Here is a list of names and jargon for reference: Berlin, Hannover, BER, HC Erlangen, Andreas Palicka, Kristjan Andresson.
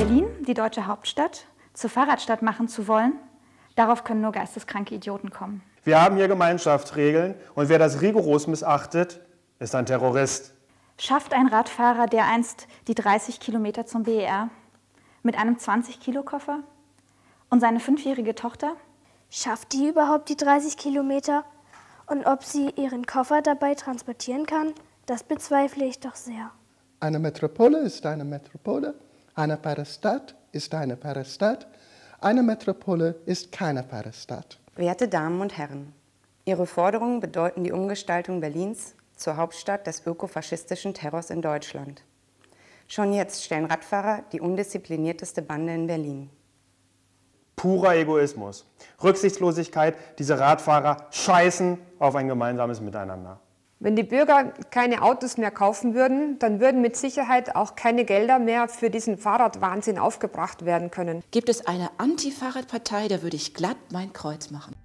Berlin, die deutsche Hauptstadt, zur Fahrradstadt machen zu wollen, darauf können nur geisteskranke Idioten kommen. Wir haben hier Gemeinschaftsregeln und wer das rigoros missachtet, ist ein Terrorist. Schafft ein Radfahrer dereinst die 30 Kilometer zum BER mit einem 20-Kilo-Koffer und seine 5-jährige Tochter? Schafft die überhaupt die 30 Kilometer? Und ob sie ihren Koffer dabei transportieren kann, das bezweifle ich doch sehr. Eine Metropole ist eine Metropole, eine Pfarrerstadt ist eine Pfarrerstadt, eine Metropole ist keine Pfarrerstadt. Werte Damen und Herren, Ihre Forderungen bedeuten die Umgestaltung Berlins zur Hauptstadt des ökofaschistischen Terrors in Deutschland. Schon jetzt stellen Radfahrer die undisziplinierteste Bande in Berlin. Purer Egoismus, Rücksichtslosigkeit, diese Radfahrer scheißen auf ein gemeinsames Miteinander. Wenn die Bürger keine Autos mehr kaufen würden, dann würden mit Sicherheit auch keine Gelder mehr für diesen Fahrradwahnsinn aufgebracht werden können. Gibt es eine Anti-Fahrradpartei, da würde ich glatt mein Kreuz machen.